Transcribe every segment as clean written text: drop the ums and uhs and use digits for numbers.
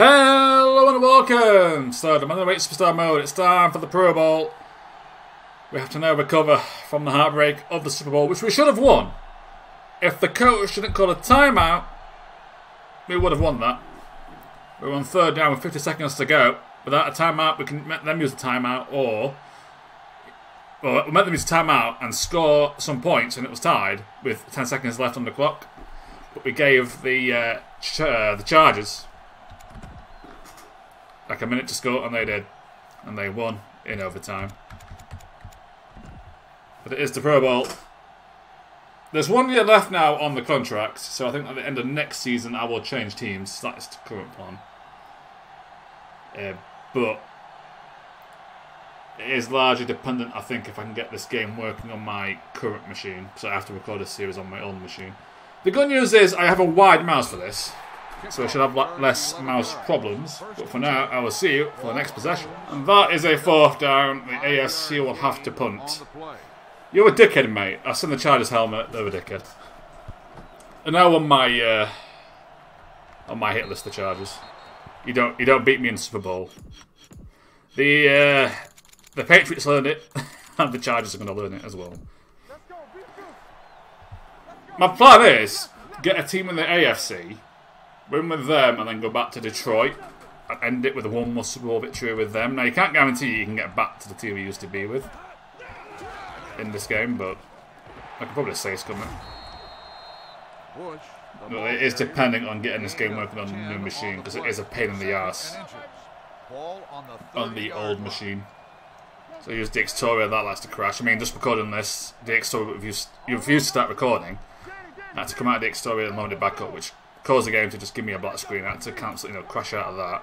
Hello and welcome! So, the man waits for Superstar Mode, it's time for the Pro Bowl. We have to now recover from the heartbreak of the Super Bowl, which we should have won. If the coach didn't call a timeout, we would have won that. We were on third down with 50 seconds to go. Without a timeout, we can let them use a timeout or... Well, we let them use a timeout and score some points, and it was tied with 10 seconds left on the clock. But we gave the Chargers like a minute to score, and they did. And they won in overtime. But it is the Pro Bowl. There's 1 year left now on the contract, so I think at the end of next season I will change teams. That's the current plan. But it is largely dependent, I think, if I can get this game working on my current machine. So I have to record a series on my own machine. The good news is I have a wide mouse for this, so I should have less mouse problems. But for now, I will see you for the next possession. And that is a fourth down. The AFC will have to punt. You're a dickhead, mate. I've seen the Chargers helmet. They're a dickhead. And now on my hit list, the Chargers. You don't beat me in the Super Bowl. The Patriots learned it, and the Chargers are going to learn it as well. My plan is get a team in the AFC, win with them, and then go back to Detroit and end it with a one more Super Bowl victory with them. Now you can't guarantee you can get back to the team we used to be with in this game, but I can probably say it's coming. No, it is depending on getting this game working on the new machine, because it is a pain in the ass on the old machine. So use Dxtory, that likes to crash. I mean, just recording this, Dxtory refused to start recording. I had to come out of Dxtory and load it back up, which caused the game to just give me a black screen. I had to cancel, crash out of that.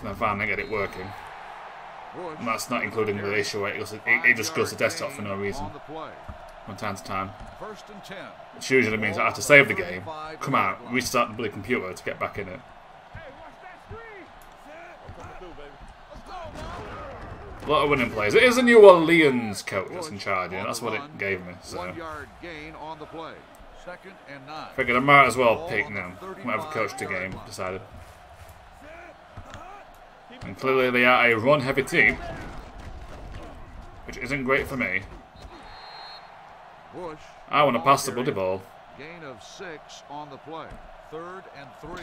And then finally get it working. And that's not including the issue where it just goes to desktop for no reason from time to time. Which usually means I have to save the game, come out, restart the bloody computer to get back in it. A lot of winning plays. It is a New Orleans coach that's in charge, yeah. That's what it gave me. So figured I might as well pick now. Whatever coach the game decided. And clearly they are a run-heavy team, which isn't great for me. I want to pass the bloody ball. Gain of 6 on the play. 3rd and 3.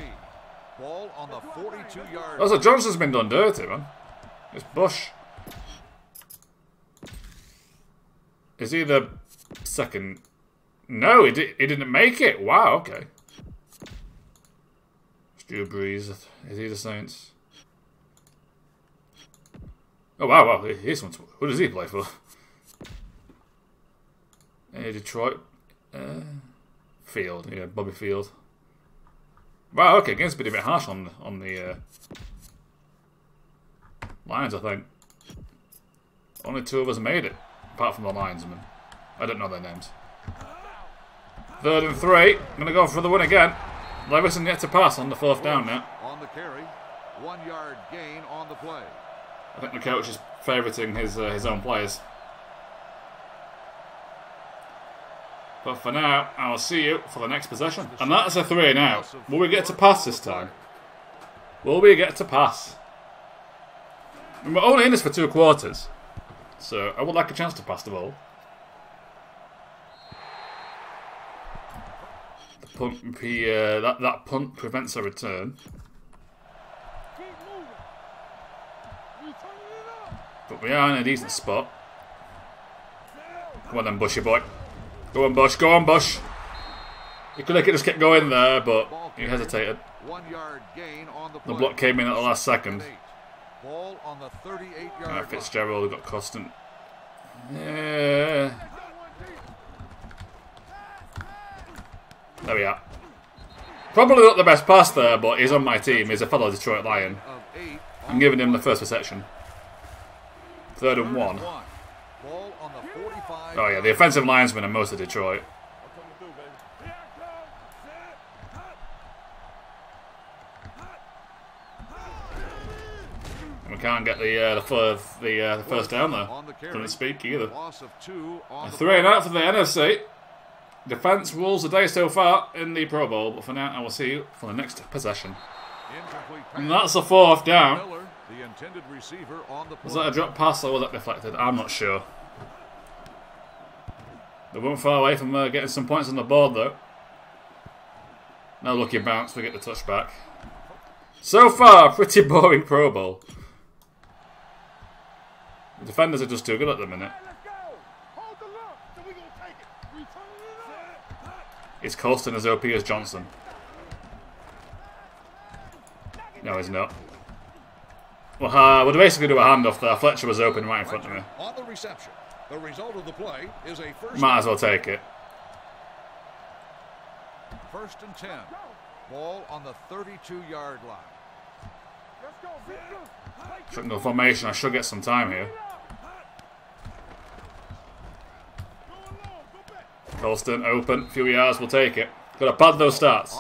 Ball on the 42-yard. Also, Johnson's been done dirty, man. It's Bush. Is he the second? No, he didn't make it. Wow, okay. It's Drew Brees. Is he the Saints? Oh, wow. Here's one. Who does he play for? Detroit. Field. Yeah, Bobby Field. Wow, okay. Game's been a bit harsh on the Lions, I think. Only two of us made it. Apart from the linesmen. I don't know their names. 3rd and 3. I'm going to go for the win again. Levison yet to pass on the 4th down now. On the carry, 1 yard gain on the play. I think the coach is favouriting his own players. But for now, I'll see you for the next possession. And that's a 3 now. Will we get to pass this time? Will we get to pass? And we're only in this for 2 quarters. So I would like a chance to pass the ball. The punt, that punt prevents a return. But we are in a decent spot. Come on then, Bushy boy. Go on, Bush. Go on, Bush. You could have just kept going there, but he hesitated. The block came in at the last second. Ball on the 38-yard line. Fitzgerald got constant. Yeah. There we are. Probably not the best pass there, but he's on my team. He's a fellow Detroit Lion. I'm giving him the first reception. 3rd and 1. Oh yeah, the offensive linesmen are most of Detroit. Can't get the first down there. Doesn't speak either. 3 and out for the NFC. Defense rules the day so far in the Pro Bowl, but for now, I will see you for the next possession. And that's the fourth down. Miller, the intended receiver on the play. Was that a drop pass or was that deflected? I'm not sure. They weren't far away from getting some points on the board, though. No lucky bounce, we get the touchback. So far, pretty boring Pro Bowl. The defenders are just too good at the minute. Is Colston as OP as Johnson? No, he's not. Well, we'll basically do a handoff there. Fletcher was open right in front of me. Might as well take it. First and 10. Ball on the 32-yard line. Triangle formation. I should get some time here. Colston open, few yards, we'll take it. Got to pad those starts.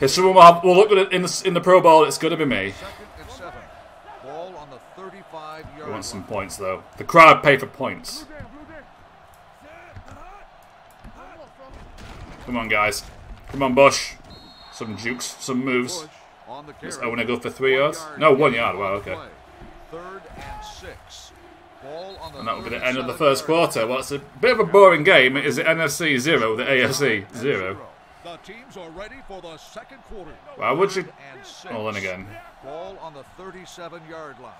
If someone will look at it in the Pro Bowl, it's going to be me. Ball on the 35-yard line. We want some points, though. The crowd pay for points. Come on, guys. Come on, Bush. Some jukes, some moves. Is Owen go for 3 yards? No, 1 yard. Wow, okay. Third and six. And that will be the end of the first quarter. Well, it's a bit of a boring game. It is the NFC 0, the AFC 0. The teams are ready for the second quarter. Why would you? All in again. Ball on the 37-yard line.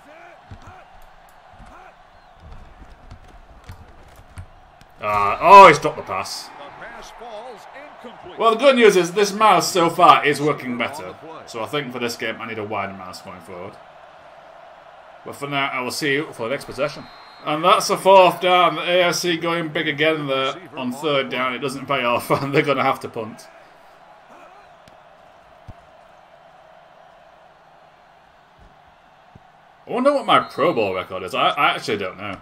Oh, he's dropped the pass. Well, the good news is this mouse so far is working better. So I think for this game, I need a wider mouse going forward. But for now, I will see you for the next possession. And that's the fourth down. The AFC going big again there on third down. It doesn't pay off, and they're going to have to punt. I wonder what my Pro Bowl record is. I actually don't know.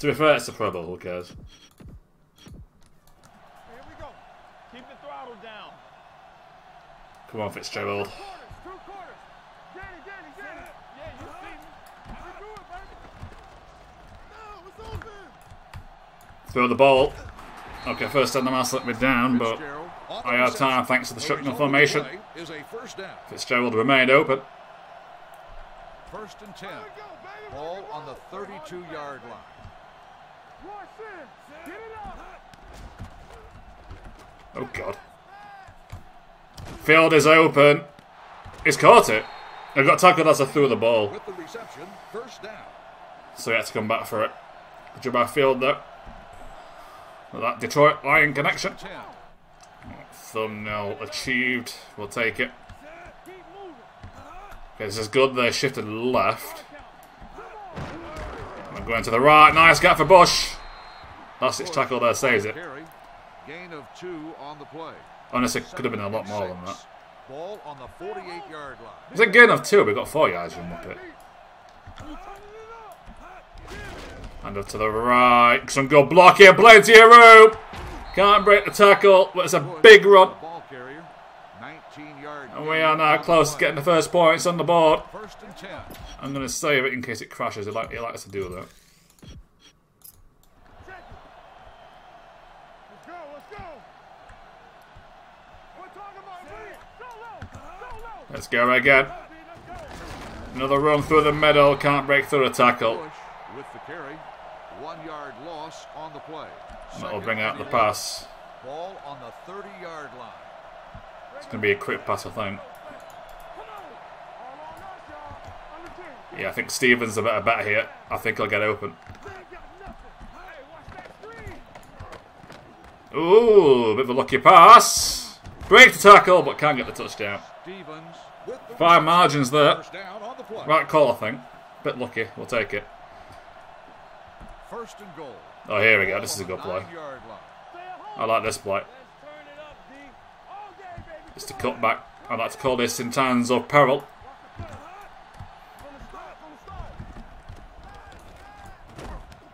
To be fair, it's the Pro Bowl. Who cares? Here we go. Keep the throttle down. Come on, Fitzgerald. Throw the ball. Okay, first time the mouse let me down, but I had time thanks to the shotgun formation. Fitzgerald remained open. First and 10. Ball on the 32-yard line. Oh, God. Field is open. He's caught it. I got tackled as I threw the ball. So he had to come back for it. Jabbar Field, though. That Detroit Lion connection. Thumbnail achieved. We'll take it. Okay, this is good. They shifted left. I'm going to the right. Nice gap for Bush. That's its tackle there. Saves it. Honestly, it could have been a lot more than that. It's a gain of 2. We got 4 yards from Muppet. And up to the right. Some good block here. Plenty of room. Can't break the tackle. But it's a big run. And we are now close to getting the first points on the board. I'm going to save it in case it crashes. He likes to do that. Let's go again. Another run through the middle. Can't break through the tackle. With the carry, 1 yard loss on the play. That'll bring out the pass. Ball on the 30-yard line. It's going to be a quick pass, I think. Yeah, I think Stevens a better bet here. I think he'll get open. Ooh, a bit of a lucky pass. Break the tackle, but can't get the touchdown. Fine margins there. Right call, I think. Bit lucky. We'll take it. First and goal. Oh, here we go. This is a good play. I like this play. It's the cutback. I like to call this in times of peril.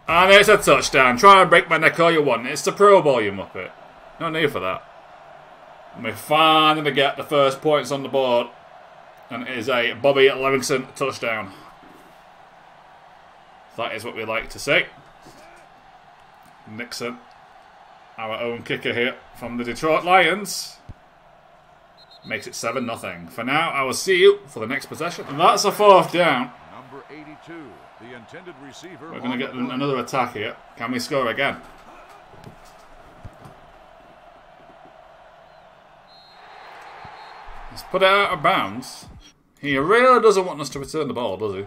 And it's a touchdown. Try and break my neck all you want. It's the Pro Bowl, you muppet. No need for that. And we're finally going to get the first points on the board. And it is a Bobby Levinson touchdown. That is what we like to see. Nixon Our own kicker here from the Detroit Lions. Makes it 7-0. For now, I will see you for the next possession. And that's a fourth down. Number 82, the intended receiver. We're going to get another attack here. Can we score again? Let's put it out of bounds. He really doesn't want us to return the ball, does he?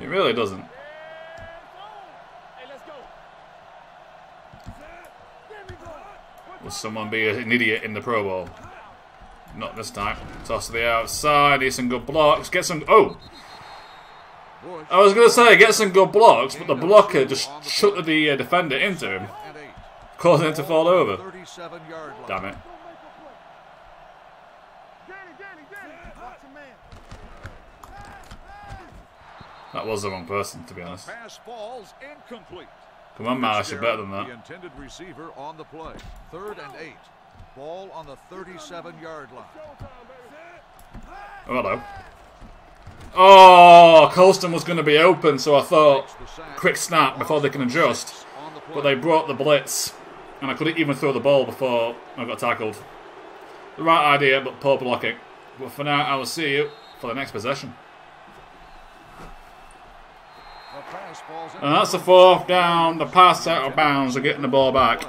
He really doesn't. Will someone be an idiot in the Pro Bowl? Not this time. Toss to the outside. He's some good blocks. Get some... Oh! I was going to say, get some good blocks, but the blocker just shut the defender into him, causing him to fall over. Damn it. That was the wrong person, to be honest. Come on, Malice, you're better than that. The intended receiver on the play. 3rd and 8. Ball on the 37-yard line. Oh, hello. Oh, Colston was going to be open, so I thought quick snap before they can adjust. But they brought the blitz, and I couldn't even throw the ball before I got tackled. The right idea, but poor blocking. But for now, I will see you for the next possession. And that's the 4th down, the pass out of bounds, they're getting the ball back.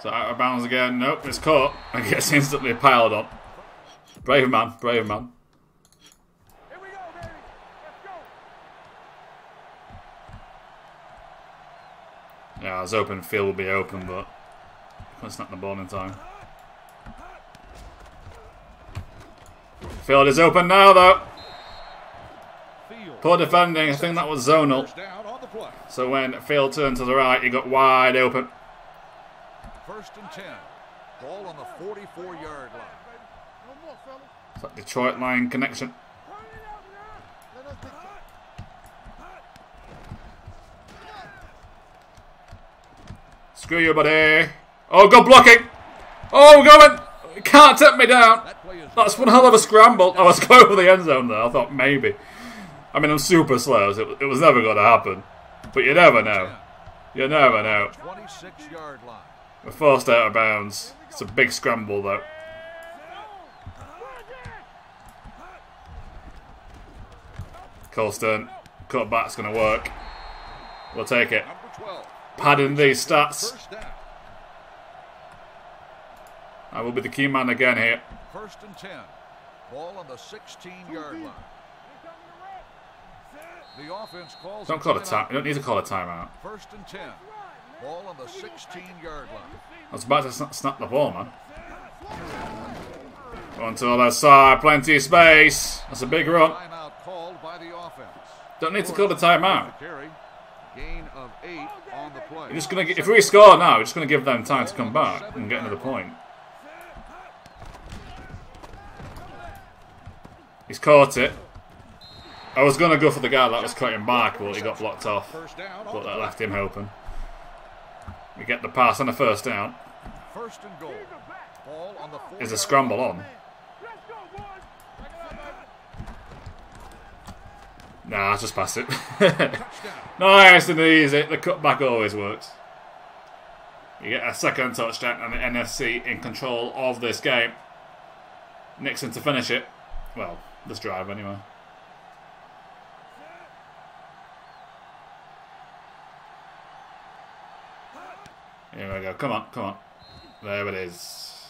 So out of bounds again, nope, it's caught, and gets instantly piled on. Brave man, brave man. Here we go, baby. Let's go. Yeah, I was hoping field will be open, but I couldn't snap the ball in time. Field is open now, though. Poor defending. I think that was zonal. So when Field turned to the right, he got wide open. 1st and 10. Ball on the 44-yard line. It's like Detroit line connection. Screw you, buddy. Oh, good blocking. Oh, going. Can't tip me down. That's one hell of a scramble. I was going for the end zone there. I thought maybe. I mean, I'm super slow, so it was never going to happen. But you never know. You never know. 26-yard line. We're forced out of bounds. It's a big scramble, though. Colston. Cut back's going to work. We'll take it. Padding these stats. I will be the key man again here. 1st and 10. Ball on the 16-yard line. The offense calls. Don't call a time. You don't need to call a timeout. 1st and 10. Ball on the 16-yard line. I was about to snap the ball, man. Going to the left side. Plenty of space. That's a big run. Timeout called by the offense. Don't need to call the timeout. Gain of 8 on the play. You're just gonna get, if we score now, we're just gonna give them time to come back and get another point. He's caught it. I was going to go for the guy that was cutting back, but he got blocked off. But that left him open. We get the pass and a 1st down. Is a scramble on? Nah, just pass it. Nice and easy. The cutback always works. You get a 2nd touchdown and the NFC in control of this game. Nixon to finish it. Well, this drive anyway. Here we go. Come on, come on. There it is.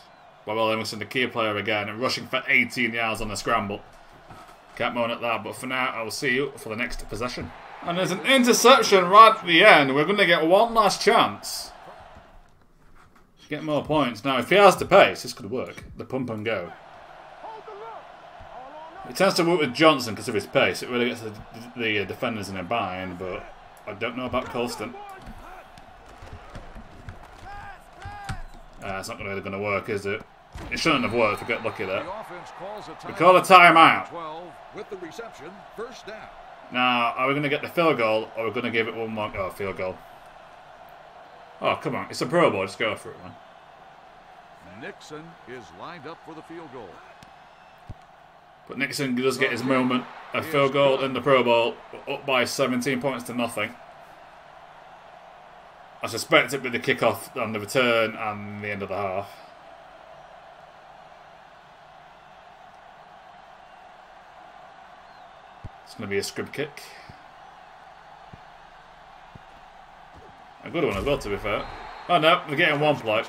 Well, Emerson, the key player again, and rushing for 18 yards on the scramble. Can't moan at that, but for now, I will see you for the next possession. And there's an interception right at the end. We're going to get one last chance. Get more points. Now, if he has the pace, this could work. The pump and go. It tends to work with Johnson because of his pace. It really gets the defenders in a bind, but I don't know about Colston. It's not really going to work, is it? It shouldn't have worked. We got lucky there. We call a timeout. Now, are we going to get the field goal or are we going to give it one more? Oh, field goal. Oh, come on. It's a Pro Bowl. Just go for it, man. Nixon is lined up for the field goal. But Nixon does get his moment. A field goal in the Pro Bowl, up by 17 points to nothing. I suspect it'd be the kickoff and the return and the end of the half. It's going to be a scrib kick. A good one as well, to be fair. Oh no, we're getting one play.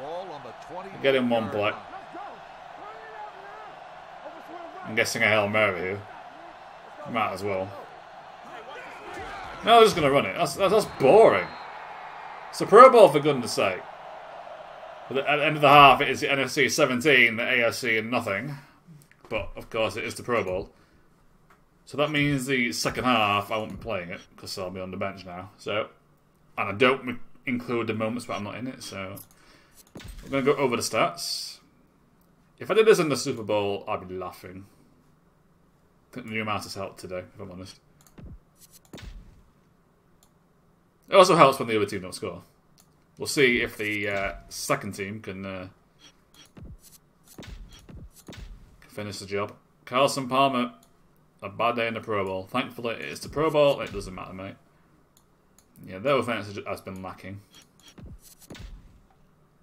We're getting one play. I'm guessing a Hail Mary here. Might as well. No, I'm just going to run it. That's boring. It's a Pro Bowl, for goodness sake. But at the end of the half, it is the NFC 17, the AFC and nothing. But, of course, it is the Pro Bowl. So that means the second half, I won't be playing it, because I'll be on the bench now. So, and I don't include the moments where I'm not in it, so... I'm going to go over the stats. If I did this in the Super Bowl, I'd be laughing. I think the new amount has helped today, if I'm honest. It also helps when the other team don't score. We'll see if the second team can finish the job. Carlson Palmer, a bad day in the Pro Bowl. Thankfully, it's the Pro Bowl. It doesn't matter, mate. Yeah, their offense has been lacking.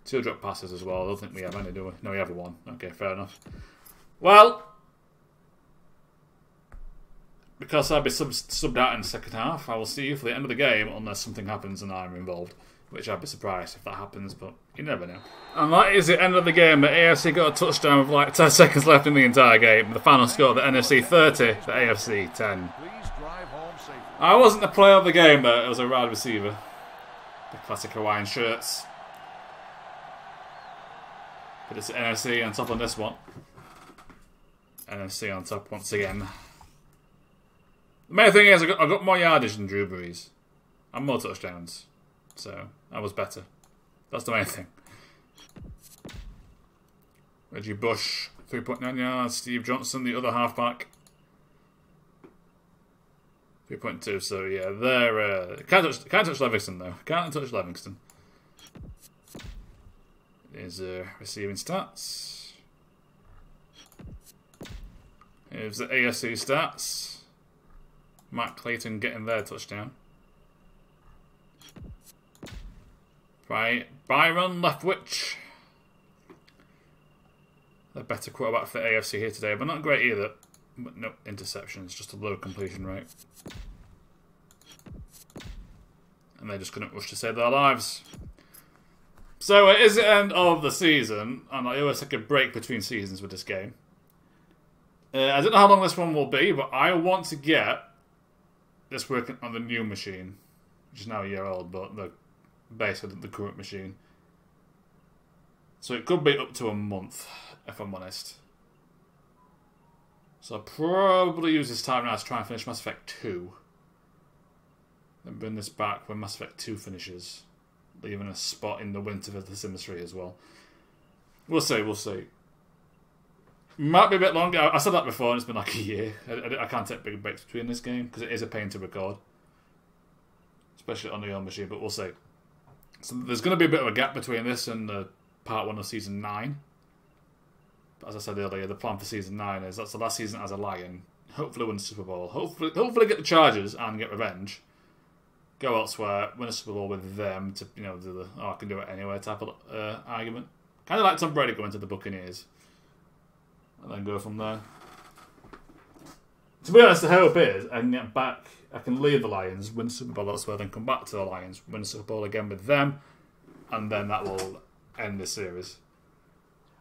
Two drop passes as well. I don't think we have any, do we? No, we have one. Okay, fair enough. Well, because I'll be subbed out in the second half, I will see you for the end of the game unless something happens and I'm involved, which I'd be surprised if that happens, but you never know. And that is the end of the game. The AFC got a touchdown with like 10 seconds left in the entire game. The final score, the NFC 30, the AFC 10. I wasn't the player of the game, though. It was a wide receiver. The classic Hawaiian shirts. But it's the NFC on top on this one. NFC on top once again. The main thing is I got more yardage than Drew Brees. And more touchdowns. So, I was better. That's the main thing. Reggie Bush, 3.9 yards. Steve Johnson, the other halfback. 3.2, so yeah, they're... can't touch Levingston, though. Can't touch Levingston. Here's receiving stats. Here's the AFC stats. Matt Clayton getting their touchdown. By Byron Leftwich. The better quarterback for the AFC here today, but not great either. But no interceptions, just a low completion rate. And they just couldn't rush to save their lives. So it is the end of the season, and I always take a break between seasons with this game. I don't know how long this one will be, but I want to get this working on the new machine, which is now a year old, but basically the current machine. So it could be up to a month, if I'm honest. So I'll probably use this time now to try and finish Mass Effect 2. Then bring this back when Mass Effect 2 finishes. Leaving a spot in the winter for the Sims 3 as well. We'll see, we'll see. Might be a bit longer. I said that before and it's been like a year. I can't take big breaks between this game because it is a pain to record. Especially on the old machine, but we'll see. So there's going to be a bit of a gap between this and part 1 of Season 9. But as I said earlier, the plan for Season 9 is that's the last season as a Lion. Hopefully win the Super Bowl. Hopefully get the Chargers and get revenge. Go elsewhere, win a Super Bowl with them to, you know, do the "oh, I can do it anyway" type of argument. Kind of like Tom Brady going to the Buccaneers. And then go from there. To be honest, the hope is I can get back, I can leave the Lions, win a Super Bowl elsewhere, then come back to the Lions, win a Super Bowl again with them, and then that will end this series.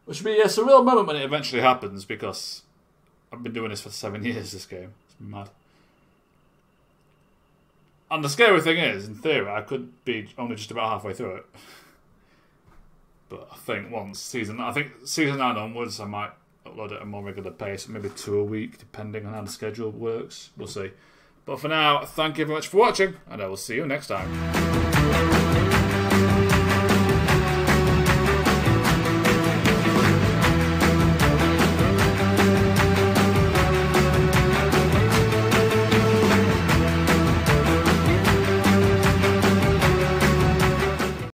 Which will be a surreal moment when it eventually happens, because I've been doing this for 7 years, this game. It's mad. And the scary thing is, in theory, I could be only just about halfway through it. But I think season 9 onwards, I might upload it at a more regular pace, maybe 2 a week, depending on how the schedule works. We'll see. But for now, thank you very much for watching, and I will see you next time.